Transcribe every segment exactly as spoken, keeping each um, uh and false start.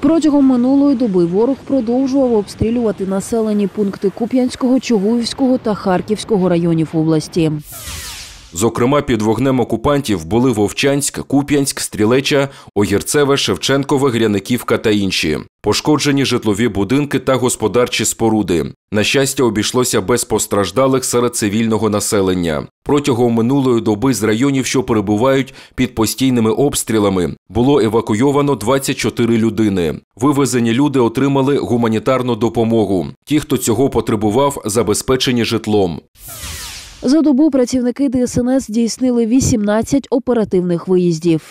Протягом минулої доби ворог продовжував обстрілювати населені пункти Куп'янського, Чугуївського та Харківського районів області. Зокрема, під вогнем окупантів були Вовчанськ, Куп'янськ, Стрілеча, Огірцеве, Шевченкове, Гряниківка та інші. Пошкоджені житлові будинки та господарчі споруди. На щастя, обійшлося без постраждалих серед цивільного населення. Протягом минулої доби з районів, що перебувають під постійними обстрілами, було евакуйовано двадцять чотири людини. Вивезені люди отримали гуманітарну допомогу. Ті, хто цього потребував, забезпечені житлом. За добу працівники ДСНС здійснили вісімнадцять оперативних виїздів.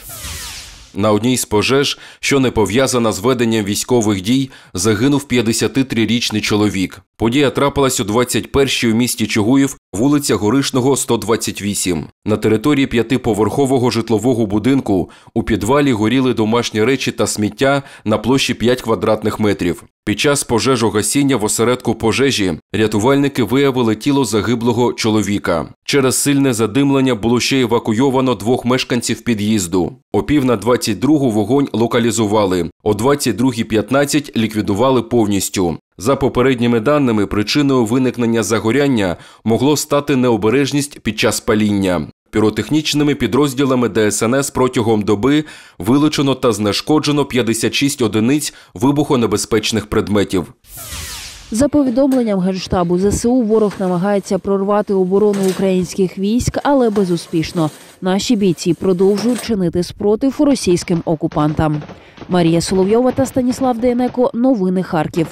На одній з пожеж, що не пов'язана з веденням військових дій, загинув п'ятдесятитрирічний чоловік. Подія трапилась у двадцять першій у місті Чугуєв, вулиця Горишного, сто двадцять вісім. На території п'ятиповерхового житлового будинку у підвалі горіли домашні речі та сміття на площі п'ять квадратних метрів. Під час пожежогасіння в осередку пожежі рятувальники виявили тіло загиблого чоловіка. Через сильне задимлення було ще евакуйовано двох мешканців під'їзду. О пів на двадцять другу вогонь локалізували, о двадцять друга п'ятнадцять ліквідували повністю. За попередніми даними, причиною виникнення загоряння могло стати необережність під час паління. Піротехнічними підрозділами ДСНС протягом доби вилучено та знешкоджено п'ятдесят шість одиниць вибухонебезпечних предметів. За повідомленням Генштабу ЗСУ, ворог намагається прорвати оборону українських військ, але безуспішно. Наші бійці продовжують чинити спротив російським окупантам. Марія Соловйова та Станіслав Дейнеко. Новини Харків.